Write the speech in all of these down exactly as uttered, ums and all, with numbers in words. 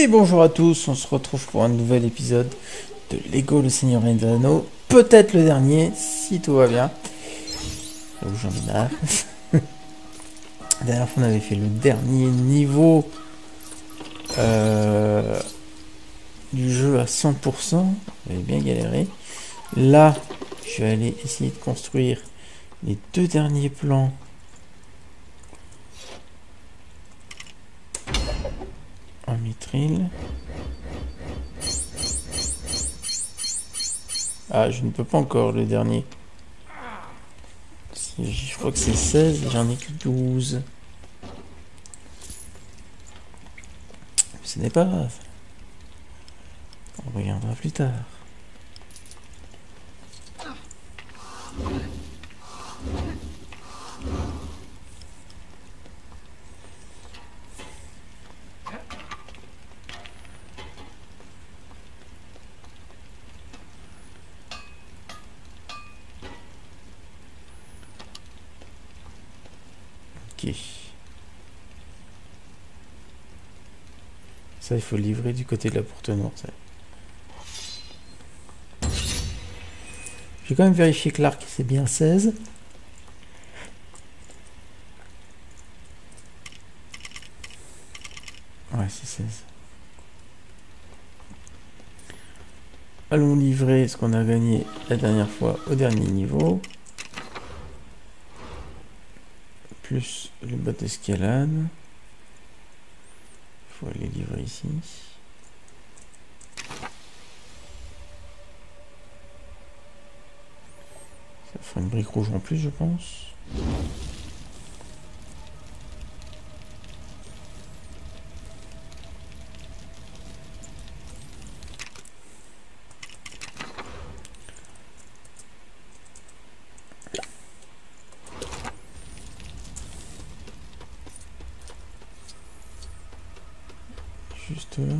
Et bonjour à tous, on se retrouve pour un nouvel épisode de LEGO le Seigneur des Anneaux, peut-être le dernier, si tout va bien. Donc j'en ai marre. La dernière fois on avait fait le dernier niveau euh, du jeu à cent pour cent, j'avais bien galéré. Là, je vais aller essayer de construire les deux derniers plans. Un mitril. Ah, je ne peux pas encore le dernier. Je crois que c'est seize, j'en ai que douze. Ce n'est pas grave. On regardera plus tard. Ok. Ça, il faut livrer du côté de la porte noire. J'ai quand même vérifié que l'arc c'est bien seize. Ouais, c'est seize. Allons livrer ce qu'on a gagné la dernière fois au dernier niveau. Plus le bas d'escalade. Il faut aller livrer ici. Ça fera une brique rouge en plus, je pense. Juste là.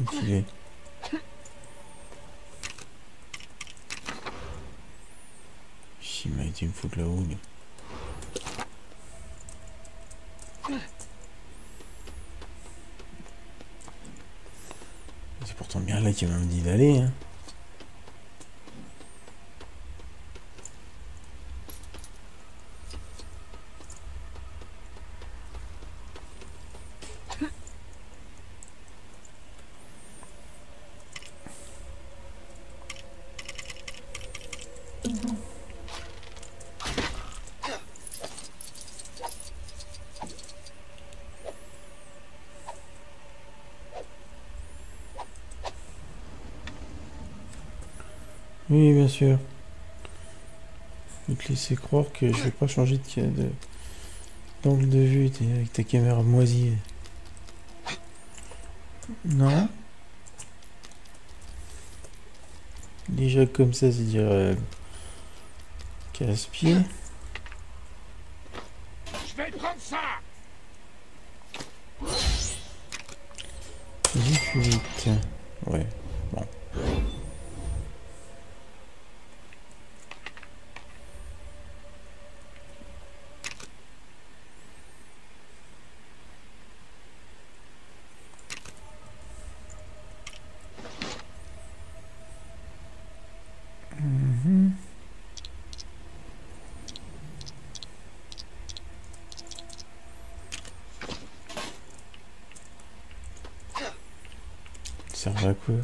Okay. S'il m'a été me foutre là-haut, mais... C'est pourtant bien là qu'il m'a dit d'aller, hein. Oui, bien sûr. Donc laisser croire que je vais pas changer de d'angle de vue avec ta caméra moisie. Non. Déjà comme ça, c'est dire euh, casse-pied. Je vais prendre ça. dix-huit. Ouais. Bon. Ça sert à quoi?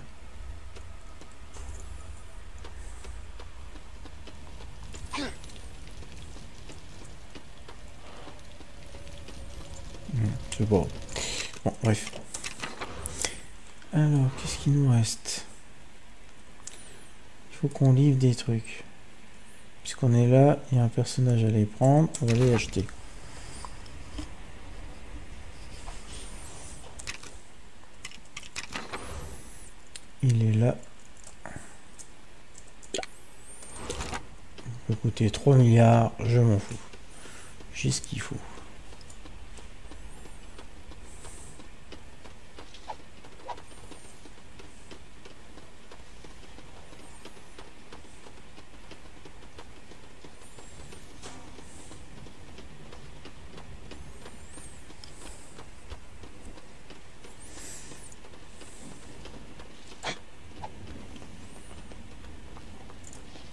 C'est bon. Bon, bref. Alors, qu'est-ce qu'il nous reste? Il faut qu'on livre des trucs. Puisqu'on est là, il y a un personnage à aller prendre, on va aller acheter. Il est là. Il peut coûter trois milliards, je m'en fous. J'ai ce qu'il faut.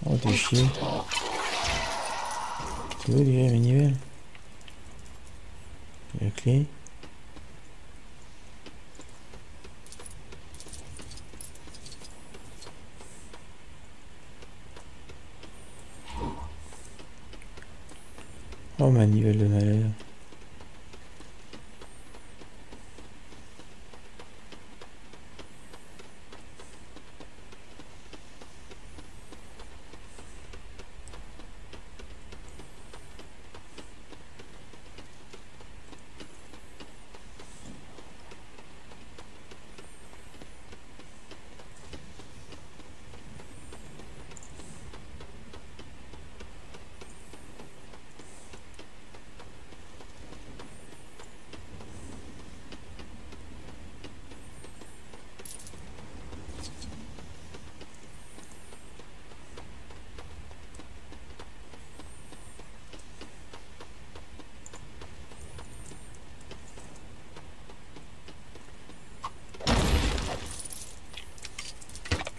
Oh t'es chier. C'est où déjà la manivelle? La clé. Oh manivelle de malheur.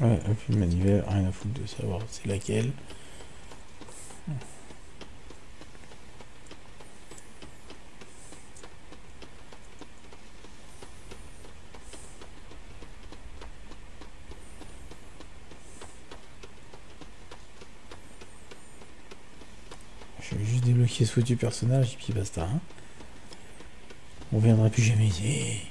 Ouais, aucune manivelle, rien à foutre de savoir c'est laquelle. Je vais juste débloquer ce foutu personnage et puis basta. Hein. On reviendra plus jamais ici.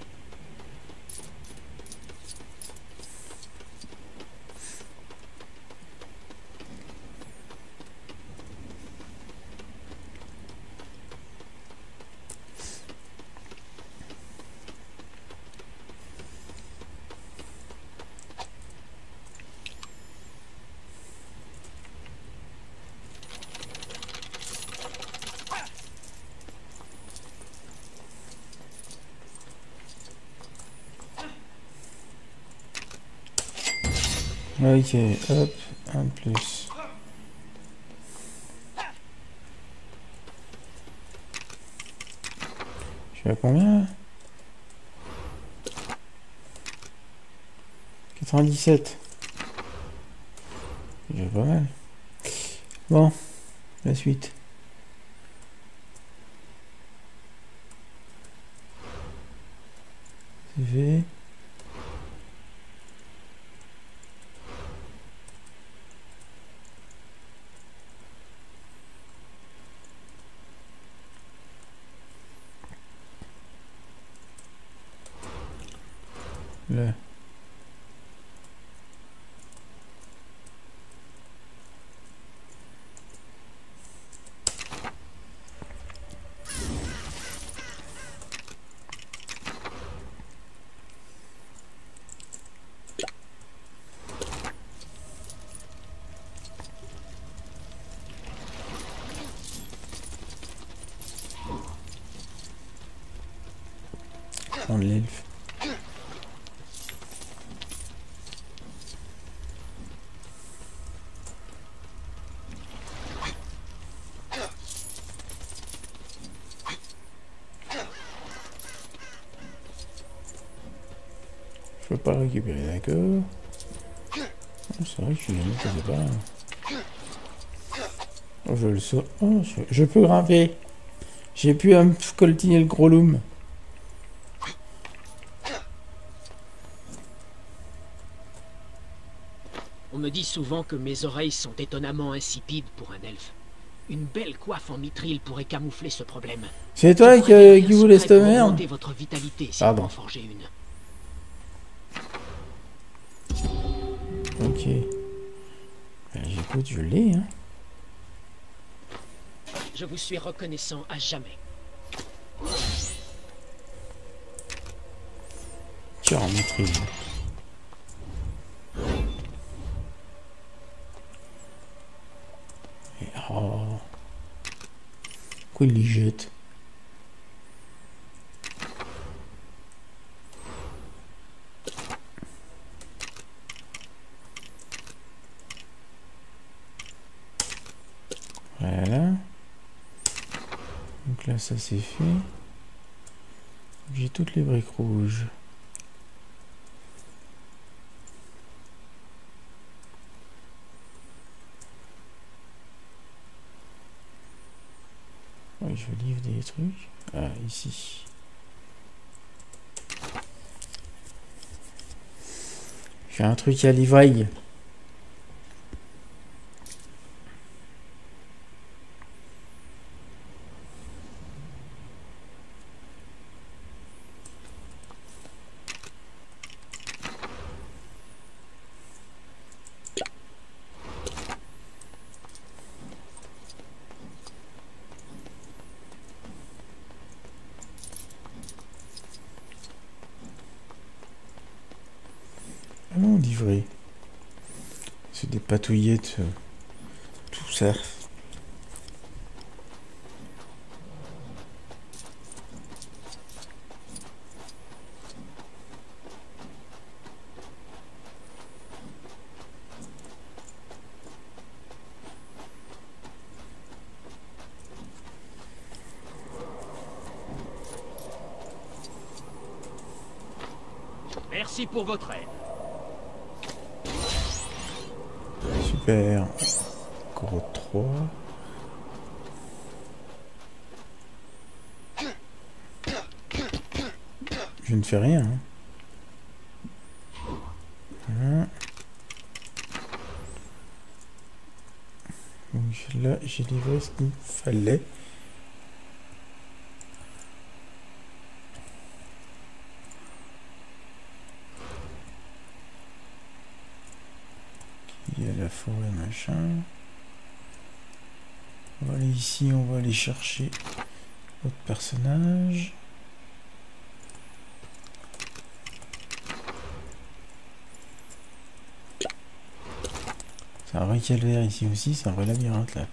Ok, hop, un plus. Je suis à combien? quatre-vingt-dix-sept. Déjà pas mal. Bon, la suite. C'est fait. Là. On l'elfe. Je peux pas récupérer, d'accord. Oh, c'est vrai que je suis venu, je sais pas. Oh, je le saute. Oh, je... je peux grimper. J'ai pu un coltiner le gros loom. On me dit souvent que mes oreilles sont étonnamment insipides pour un elfe. Une belle coiffe en mithril pourrait camoufler ce problème. C'est toi qui voulais cette merde. Votre vitalité, si vous en forgez une. Ok. Ben, j'écoute, je l'ai. Hein. Je vous suis reconnaissant à jamais. Tiens, on maîtrise. Et oh. Pourquoi il les jette? Voilà. Donc là, ça c'est fait. J'ai toutes les briques rouges. et je livre des trucs. Ah, ici. J'ai un truc à livrer. Patouillette, tout ça. Merci pour votre aide. Super, gros trois. Je ne fais rien. Hein. Donc là, j'ai livré ce qu'il me fallait. On va aller ici, on va aller chercher notre personnage. C'est un vrai calvaire ici aussi, c'est un vrai labyrinthe là.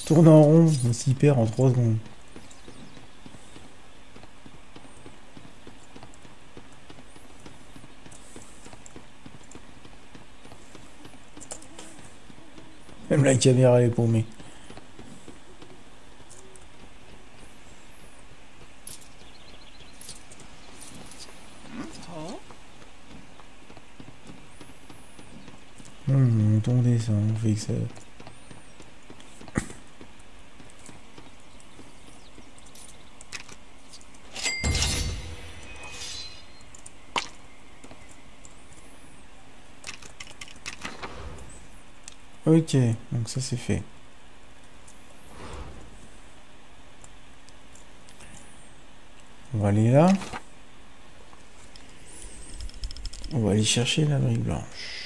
Je tourne en rond, on s'y perd en trois secondes. Même la caméra est paumée. Hum, attendez ça, on fait que ça... Ok, donc ça c'est fait. On va aller là. On va aller chercher la brique blanche.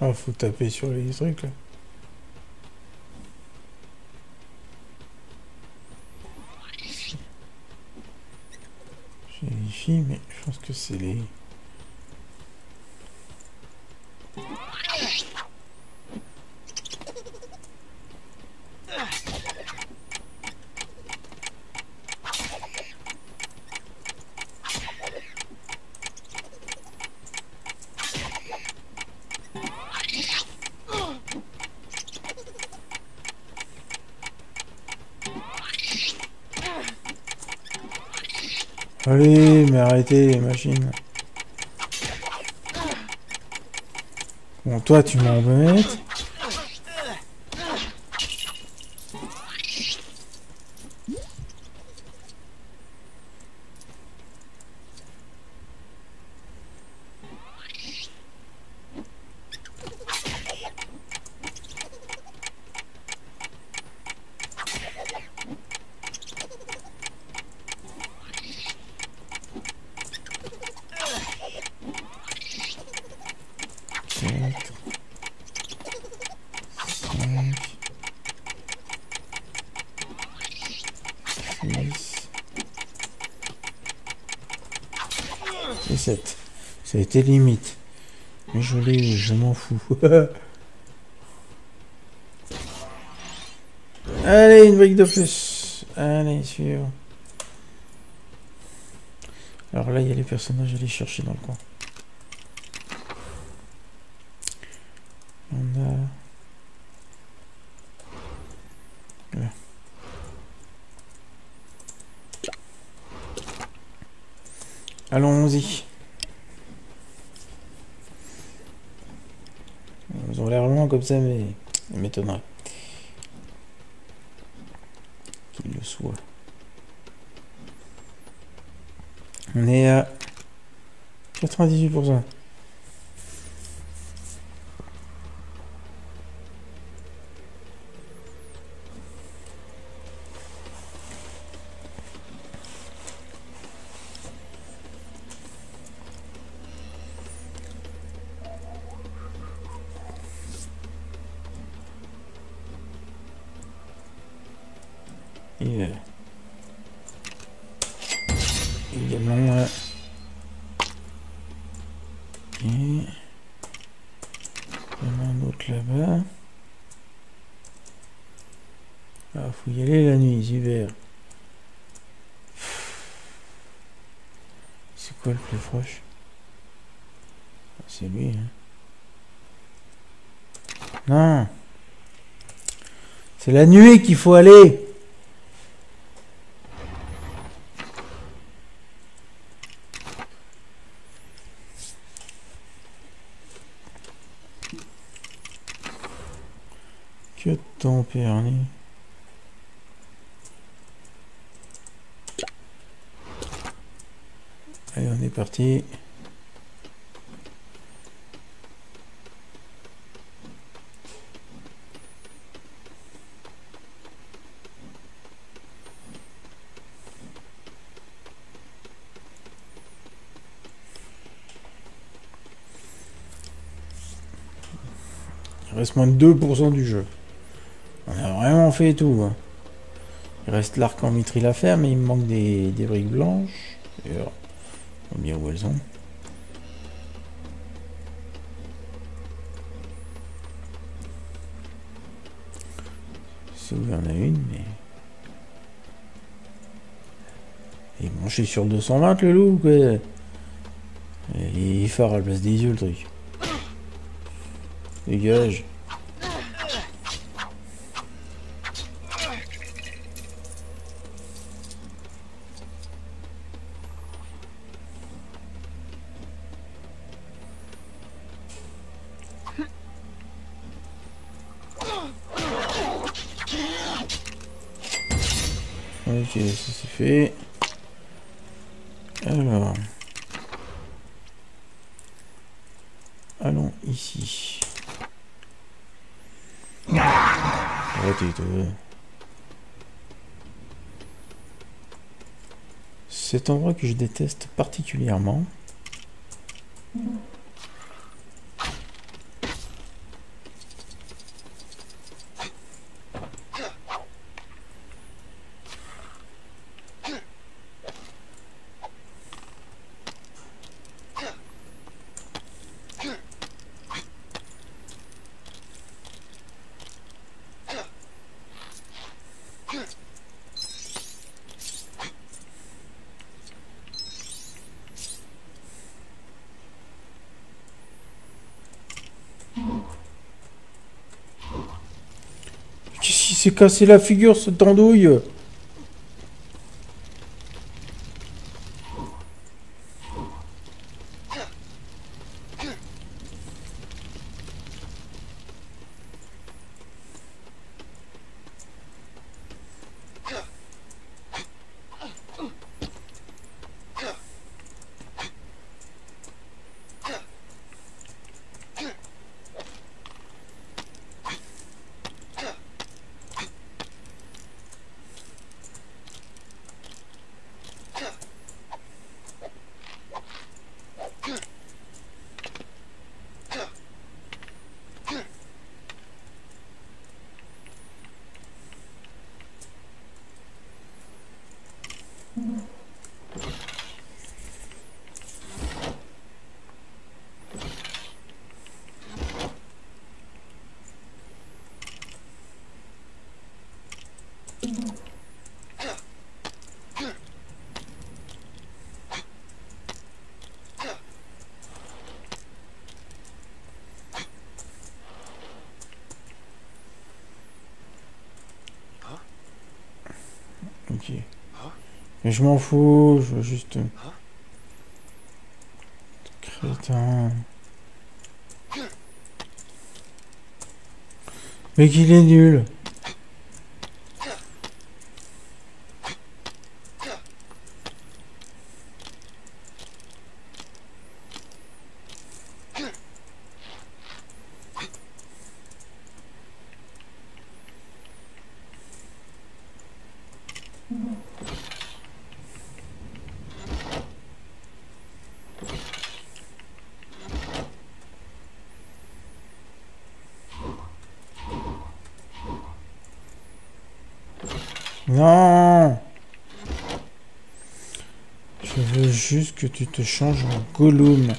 Oh, faut taper sur les trucs là. Je vérifie, mais je pense que c'est les... Allez, mais arrêtez les machines. Bon, toi, tu m'embêtes. Ça a été limite. Mais je l'ai, je m'en fous. Allez, une brique de plus. Allez, suivant. Alors là, il y a les personnages à aller chercher dans le coin. On a... Voilà. Allons-y. Ils ont l'air loin comme ça, mais il m'étonnerait qu'il le soit. On est à quatre-vingt-dix-huit pour cent. C'est lui, hein. Non, c'est la nuit qu'il faut aller. Que de temps perdu. Allez, on est parti. Il reste moins de deux pour cent du jeu. On a vraiment fait tout. Hein. Il reste l'arc en mitril à faire, mais il me manque des, des briques blanches. D'ailleurs, on va bien où elles sont. C'est où il y en a une, mais... Il est branché sur le deux cent vingt, le loup, quoi. Il est phare à la place des yeux, le truc. Dégage. Ok, ça c'est fait. Alors... Allons ici. Cet endroit que je déteste particulièrement. C'est cassé la figure, ce tendouille. compliqué. Mais je m'en fous, je veux juste... Crétin... Mais qu'il est nul. Non, je veux juste que tu te changes en Gollum.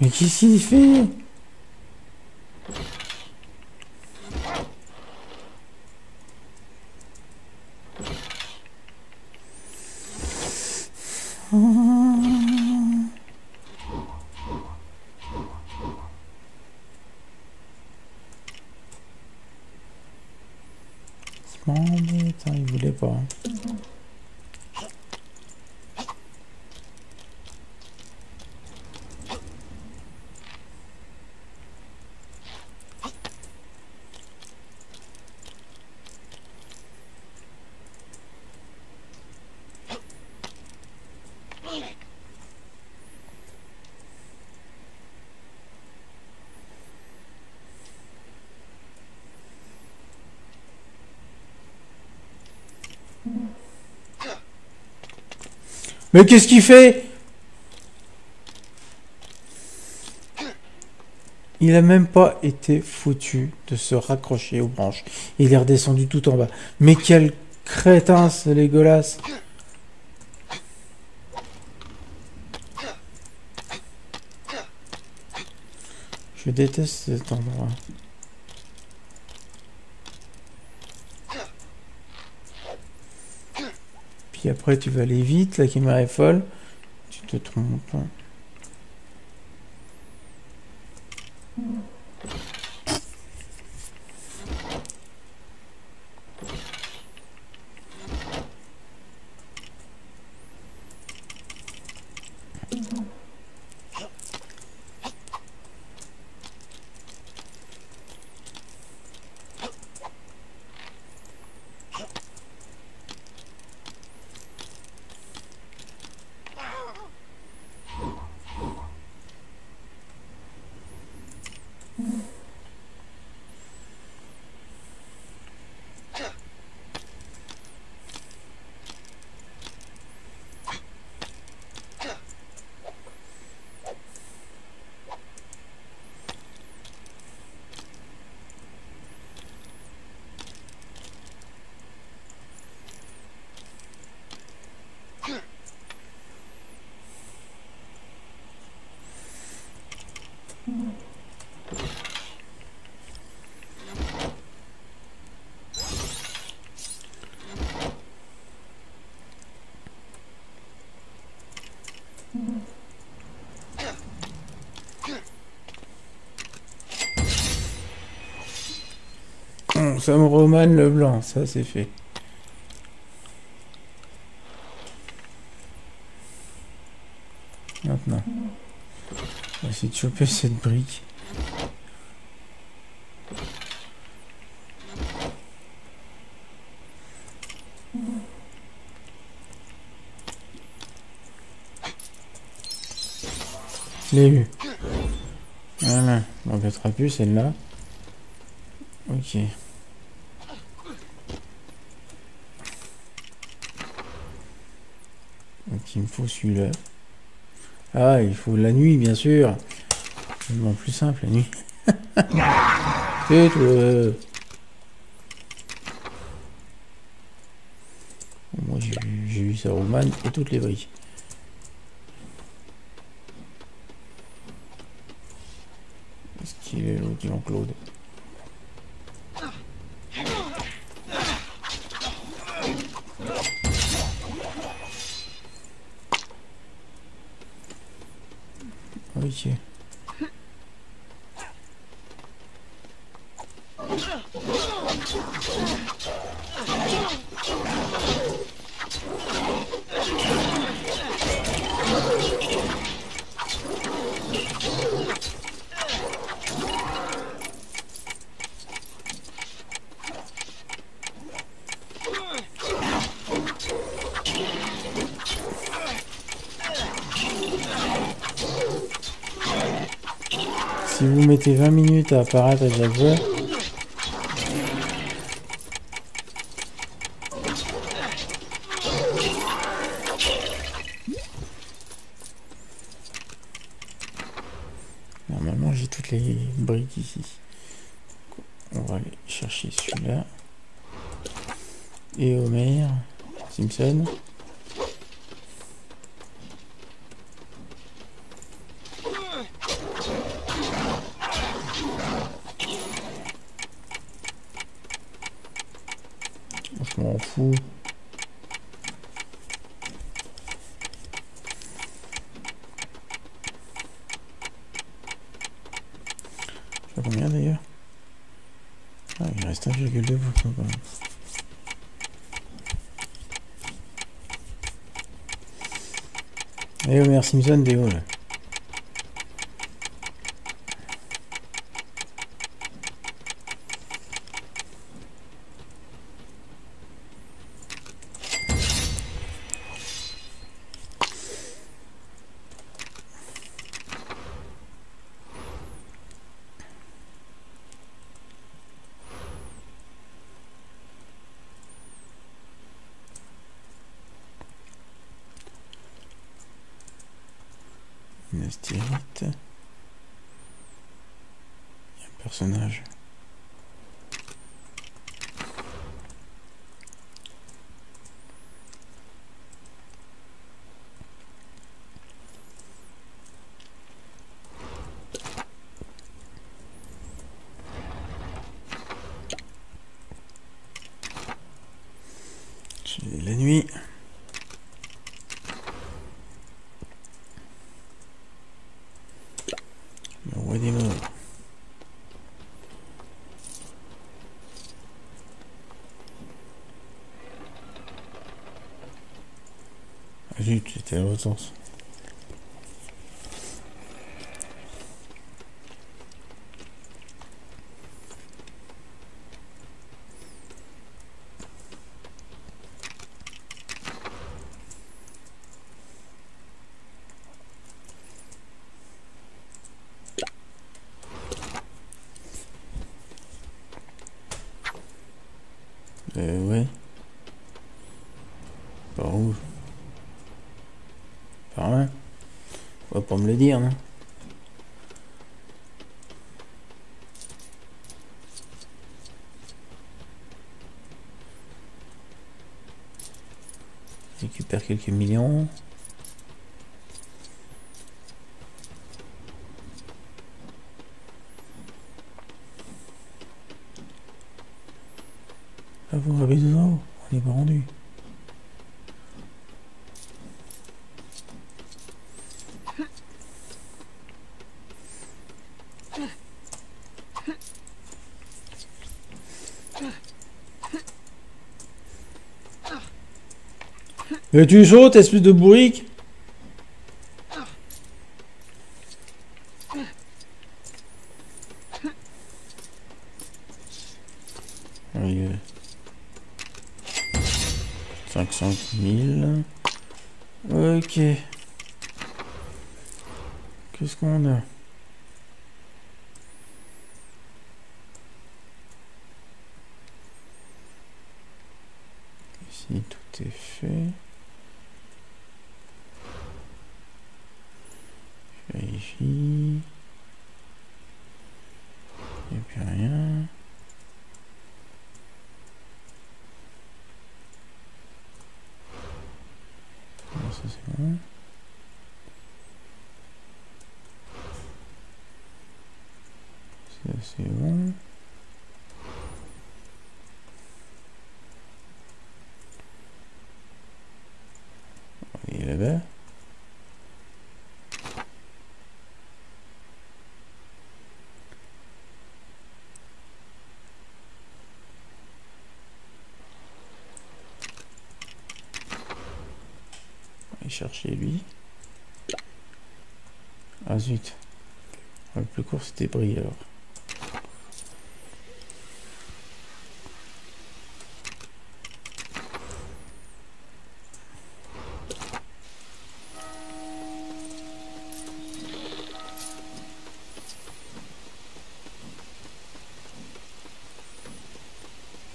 Mais qu'est-ce qu'il fait? Mais qu'est-ce qu'il fait? Il n'a même pas été foutu de se raccrocher aux branches. Il est redescendu tout en bas. Mais quel crétin, ce Legolas! Je déteste cet endroit. Et après tu vas aller vite, la caméra est folle, tu te trompes. Saruman le blanc, ça c'est fait. Maintenant, on va essayer de choper cette brique. Je l'ai eu. Voilà, on l'embêtera plus celle-là. Ok. Il me faut celui-là. Ah, il faut la nuit, bien sûr. C'est vraiment plus simple, la nuit. C'est tout. Moi, j'ai eu Saruman et toutes les briques. Est-ce qu'il est l'autre, Jean-Claude? Ok. Si vous mettez vingt minutes à apparaître à chaque fois, normalement j'ai toutes les briques ici. On va aller chercher celui-là. Et Homer Simpson. Je m'en fous. Je sais pas combien d'ailleurs. Ah, il reste un virgule deux pour quand même. Et Homer Simpson des hauts là. Une astérite. Un personnage. C'est la nuit. Zut, j'étais à l'autre sens. Euh, ouais. Par où? Par là. Faut pas me le dire, non? Récupère quelques millions. Ah, vous avez besoin, on n'est pas rendu. Mais tu sautes, espèce de bourrique. Oui, euh. cinq cent mille. Ok. Qu'est-ce qu'on a? Ici, tout est fait. Vérifie. Il n'y a plus rien. Non, ça c'est bon. Ça c'est bon. Il est là-bas. chercher lui. Ah zut. Le plus court c'était Brie alors.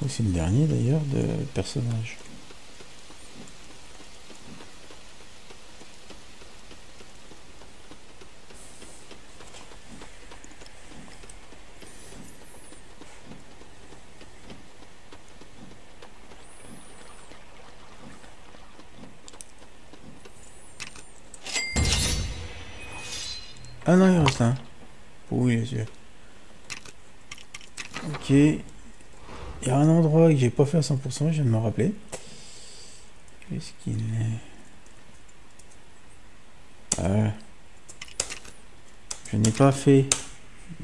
C'est le dernier d'ailleurs de personnage. Ah non, il reste un. Oui, les yeux. Ok. Il y a un endroit que j'ai pas fait à cent pour cent, je viens de m'en rappeler. Qu'est-ce qu'il est, euh, je n'ai pas fait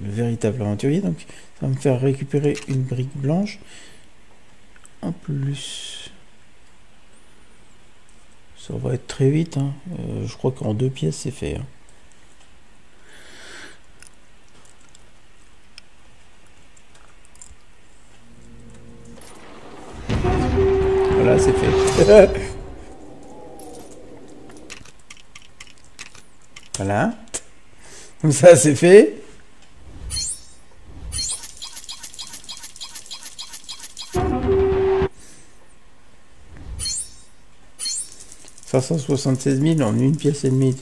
le véritable aventurier, donc ça va me faire récupérer une brique blanche en plus. Ça va être très vite, hein. Euh, je crois qu'en deux pièces c'est fait. Hein. Voilà, c'est fait. Voilà. Comme ça, c'est fait. cinq cent soixante-seize mille en une pièce et demie.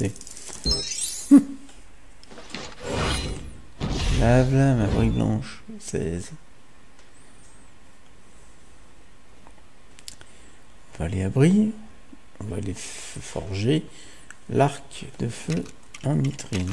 Là, voilà, ma brique blanche. seize. On va aller à Brie, on va aller forger l'arc de feu en mitrine.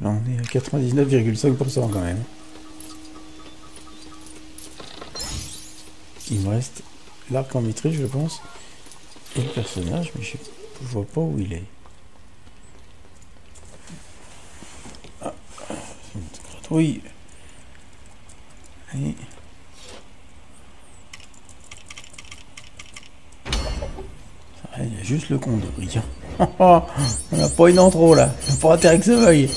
Là, on est à quatre-vingt-dix-neuf virgule cinq pour cent quand même. Il me reste l'arc en mitrille, je pense, et le personnage, mais je ne vois pas où il est. Ah, c'est une petite gratouille. Et... ah, il y a juste le con de Brie. On n'a pas une en trop là, on n'a pas intérêt que ça veuille.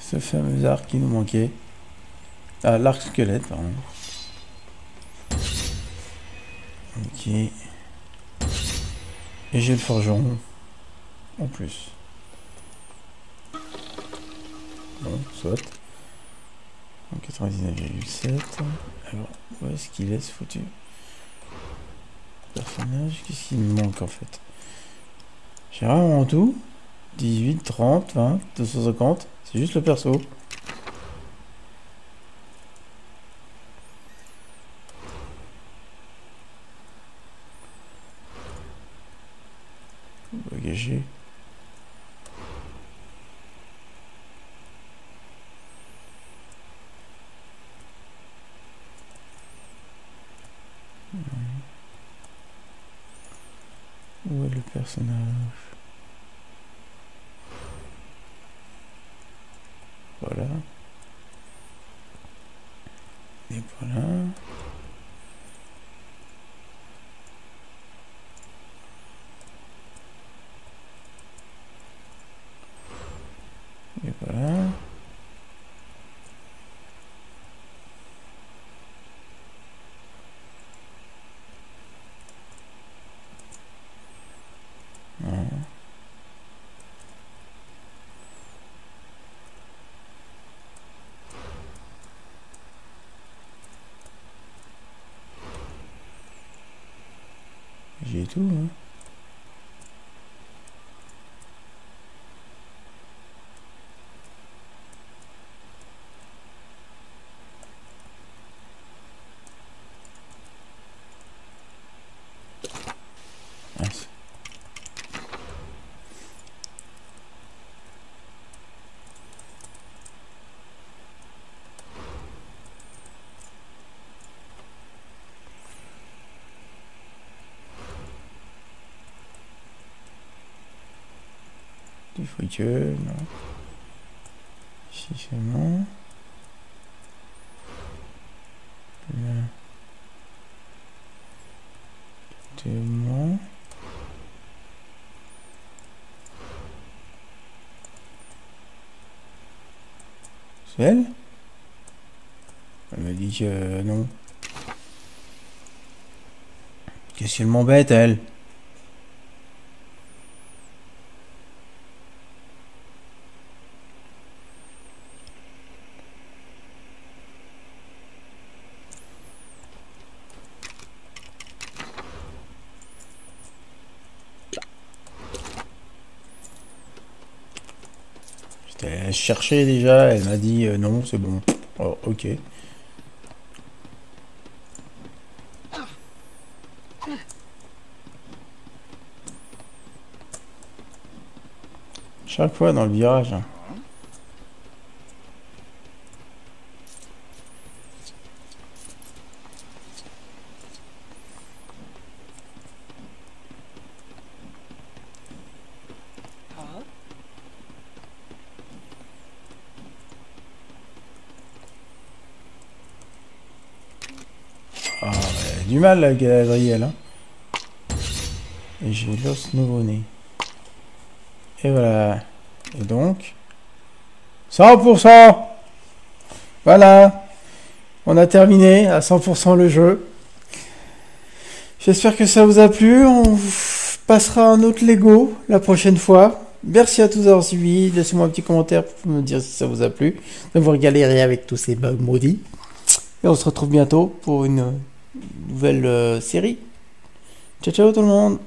Ce fameux arc qui nous manquait. Ah, l'arc squelette, pardon. Ok. Et j'ai le forgeron en plus. Bon, soit. En quatre-vingt-dix-neuf virgule sept. Alors, où est-ce qu'il est ce foutu personnage? Qu'est-ce qu'il me manque en fait? J'ai vraiment en tout. dix-huit, trente, vingt, deux cent cinquante. C'est juste le perso. Bagager. Où est le personnage? Voilà. Et voilà. Et voilà. tout. Hein. Fructueux, non. Ici c'est bon. Tout est bon. C'est elle? Elle m'a dit que non. Qu'est-ce qu'elle m'embête, elle? Chercher déjà, elle m'a dit euh, non, c'est bon. Oh, ok. Chaque fois dans le virage. Hein. Du mal la Galadriel, hein. Et j'ai l'os nouveau-né. Et voilà. Et donc cent pour cent. Voilà. On a terminé à cent pour cent le jeu. J'espère que ça vous a plu. On passera un autre Lego la prochaine fois. Merci à tous d'avoir suivi. Laissez-moi un petit commentaire pour me dire si ça vous a plu. Ne vous galérez avec tous ces bugs maudits. Et on se retrouve bientôt pour une nouvelle euh, série. Ciao ciao tout le monde.